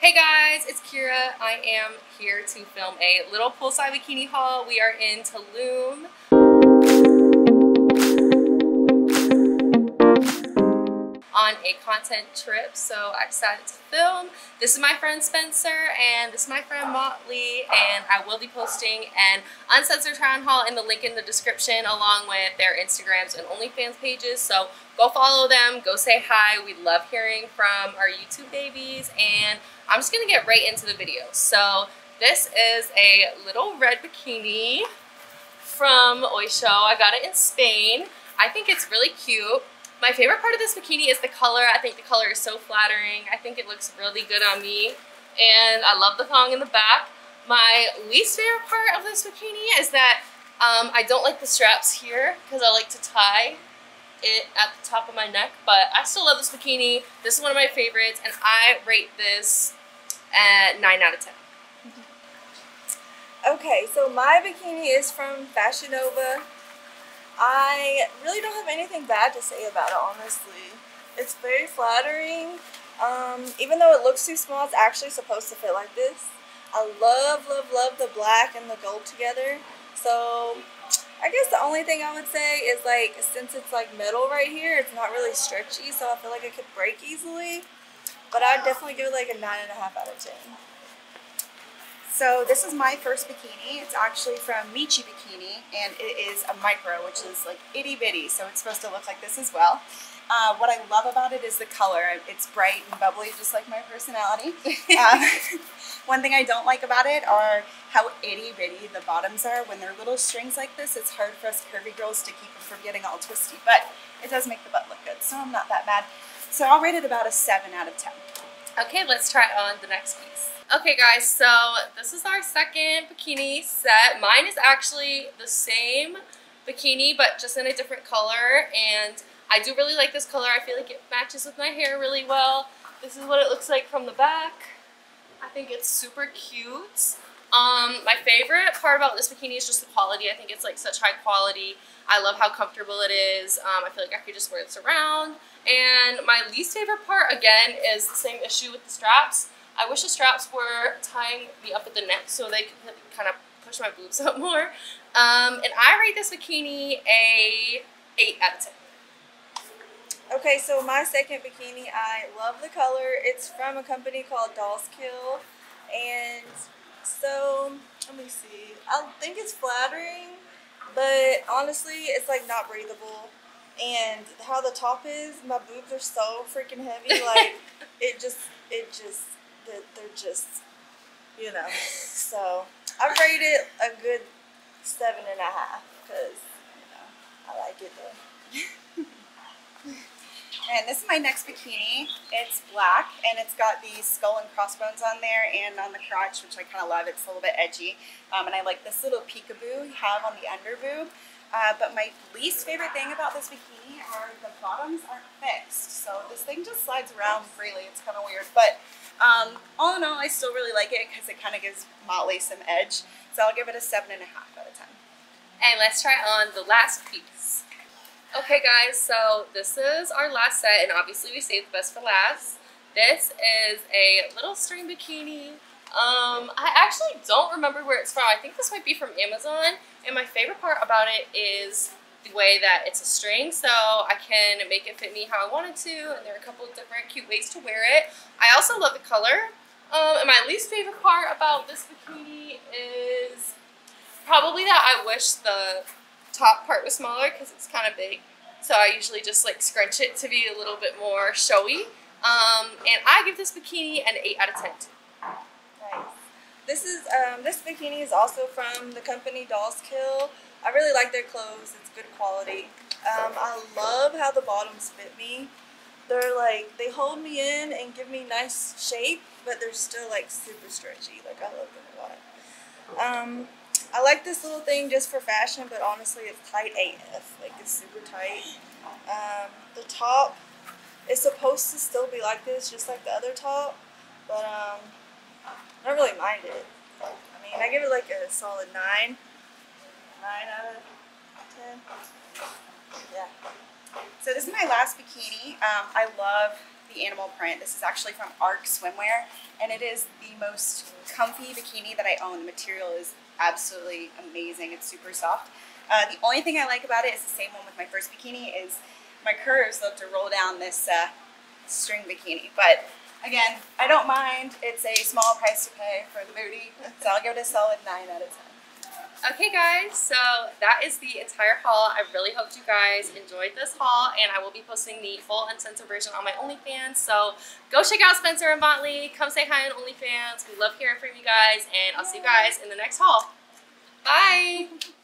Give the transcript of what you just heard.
Hey guys, it's Kira. I am here to film a little poolside bikini haul. We are in Tulum. On a content trip, so I decided to film. This is my friend Spencer, and this is my friend Motley, and I will be posting an uncensored try-on haul in the link in the description, along with their Instagrams and OnlyFans pages, so go follow them, go say hi. We love hearing from our YouTube babies, and I'm just gonna get right into the video. So this is a little red bikini from Oysho. I got it in Spain. I think it's really cute. My favorite part of this bikini is the color. I think the color is so flattering. I think it looks really good on me. And I love the thong in the back. My least favorite part of this bikini is that I don't like the straps here because I like to tie it at the top of my neck. But I still love this bikini. This is one of my favorites. And I rate this at 9 out of 10. Okay, so my bikini is from Fashion Nova. I really don't have anything bad to say about it, honestly. It's very flattering. Even though it looks too small, it's actually supposed to fit like this. I love, love, love the black and the gold together. So I guess the only thing I would say is, like, since it's like metal right here, it's not really stretchy, so I feel like it could break easily. But I'd definitely give it like a 9.5 out of 10. So this is my first bikini. It's actually from Michi Bikini, and it is a micro, which is like itty bitty, so it's supposed to look like this as well. What I love about it is the color. It's bright and bubbly, just like my personality. One thing I don't like about it are how itty bitty the bottoms are. When they're little strings like this, it's hard for us curvy girls to keep them from getting all twisty, but it does make the butt look good, so I'm not that mad. So I'll rate it about a 7 out of 10. Okay, let's try on the next piece. Okay guys, so this is our second bikini set. Mine is actually the same bikini, but just in a different color, and I do really like this color. I feel like it matches with my hair really well. This is what it looks like from the back. I think it's super cute. My favorite part about this bikini is just the quality. I think it's like such high quality. I love how comfortable it is. I feel like I could just wear this around. And my least favorite part, again, is the same issue with the straps. I wish the straps were tying me up at the neck so they could kind of push my boobs up more. And I rate this bikini a 8 out of 10. Okay, so my second bikini, I love the color. It's from a company called Dolls Kill. And so, let me see. I think it's flattering, but honestly, it's like not breathable. And how the top is, my boobs are so freaking heavy. Like, they're just, you know. So I rate it a good 7.5 because, you know, I like it though. And this is my next bikini. It's black, and it's got these skull and crossbones on there and on the crotch, which I kind of love. It's a little bit edgy. And I like this little peekaboo you have on the underboob. But my least favorite thing about this bikini are the bottoms aren't fixed. So this thing just slides around freely. It's kind of weird. But all in all, I still really like it because it kind of gives Motley some edge. So I'll give it a 7.5 out of 10. And let's try on the last piece. Okay guys, so this is our last set, and obviously we saved the best for last. This is a little string bikini. I actually don't remember where it's from. I think this might be from Amazon, and my favorite part about it is the way that it's a string, so I can make it fit me how I wanted to, and there are a couple of different cute ways to wear it. I also love the color, and my least favorite part about this bikini is probably that I wish the top part was smaller because it's kind of big, so I usually just like scrunch it to be a little bit more showy. And I give this bikini an 8 out of 10 too. Nice. This bikini is also from the company Dolls Kill. I really like their clothes. It's good quality. I love how the bottoms fit me. They're like, they hold me in and give me nice shape, but they're still like super stretchy. Like, I love them a lot. I like this little thing just for fashion, but honestly, it's tight AF. Like, it's super tight. The top is supposed to still be like this, just like the other top, but I don't really mind it. I mean, I give it like a solid 9. 9 out of 10. Yeah. So this is my last bikini. I love the animal print. This is actually from Arc Swimwear, and it is the most comfy bikini that I own. The material is absolutely amazing. It's super soft. The only thing I like about it is the same one with my first bikini is my curves love to roll down this string bikini. But again, I don't mind. It's a small price to pay for the booty, so I'll give it a solid 9 out of 10. Okay guys, so that is the entire haul. I really hope you guys enjoyed this haul, and I will be posting the full uncensored version on my OnlyFans, so go check out Spencer and Motley. Come say hi on OnlyFans. We love hearing from you guys, and I'll see you guys in the next haul. Bye!